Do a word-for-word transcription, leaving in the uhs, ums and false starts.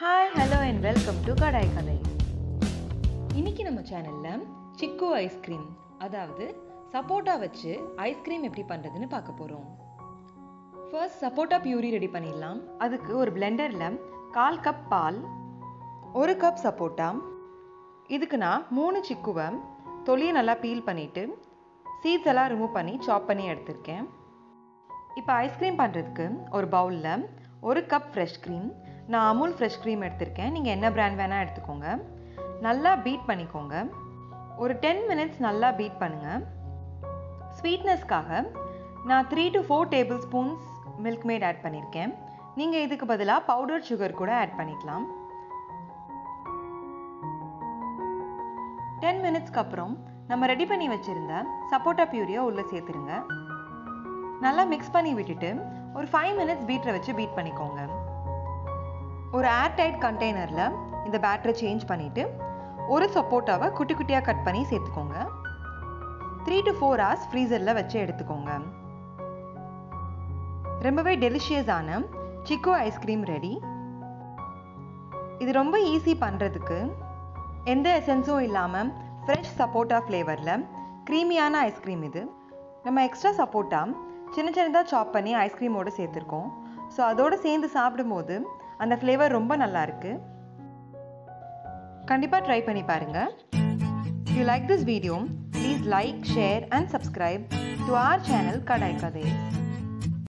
Hi, hello and welcome to Kadai Kathais. இன்னைக்கு நம்ம சேனல்ல chikoo ice cream அதாவது sapota வச்சு ice cream எப்படி பண்றதுன்னு பார்க்க போறோம். First sapota puree ரெடி பண்ணிடலாம். அதுக்கு ஒரு பிளெண்டர்ல கால் கப் பால், ஒரு கப் sapota. இதுக்கு நான் மூணு chikoo-வை தொலியை நல்லா பீல் பண்ணிட்டு seeds எல்லாம் ரிமூவ் பண்ணி சாப் பண்ணி எடுத்துர்க்கேன். இப்போ ஐஸ் கிரீம் பண்றதுக்கு ஒரு பவுல்ல ஒரு கப் ஃப்ரெஷ் கிரீம் நான் அமுல் ஃப்ரெஷ் கிரீம் எடுத்துர்க்கேன். நீங்க என்ன பிராண்ட் வேணா எடுத்துக்கோங்க. நல்லா பீட் பண்ணிக்கோங்க. ஒரு ten minutes நல்லா பீட் பண்ணுங்க. ஸ்வீட்னஸ்க்காக நான் three to four tablespoons milkmaid add பண்ணிருக்கேன். நீங்க இதுக்கு பதிலா பவுடர் சுகர் கூட ஆட் பண்ணிக்கலாம். ten minutes-க்கு அப்புறம் நம்ம ரெடி பண்ணி வச்சிருந்த சப்போட்டா பியூரிய உள்ள சேர்த்துருங்க. நல்லா mix பண்ணி விட்டுட்டு ஒரு five minutes பீட்டரை வச்சு பீட் பண்ணிக்கோங்க. ஒரு air tight container-ல இந்த பேட்டரை சேஞ்ச் பண்ணிட்டு ஒரு சப்போட்டாவை குட்டி குட்டியா கட் பண்ணி சேர்த்துக்கோங்க. three to four hours freezer-ல வச்சு எடுத்துக்கோங்க. ரொம்பவே டெலிஷியஸான chikoo ஐஸ்கிரீம் ரெடி. இது ரொம்ப ஈஸி பண்றதுக்கு எந்த எசன்ஸும் இல்லாம ஃப்ரெஷ் சப்போட்டா ஃப்ளேவர்ல க்ரீமியான ஐஸ்கிரீம் இது. நம்ம எக்ஸ்ட்ரா சப்போட்டா சின்ன சின்னதாக சாப் பண்ணி ஐஸ்கிரீமோடு சேர்த்துருக்கோம். ஸோ அதோடு சேர்ந்து சாப்பிடும்போது அந்த ஃப்ளேவர் ரொம்ப நல்லா இருக்கு. கண்டிப்பாக ட்ரை பண்ணி பாருங்க. If you like this video, please like, share and subscribe to our channel Kadai Kathais.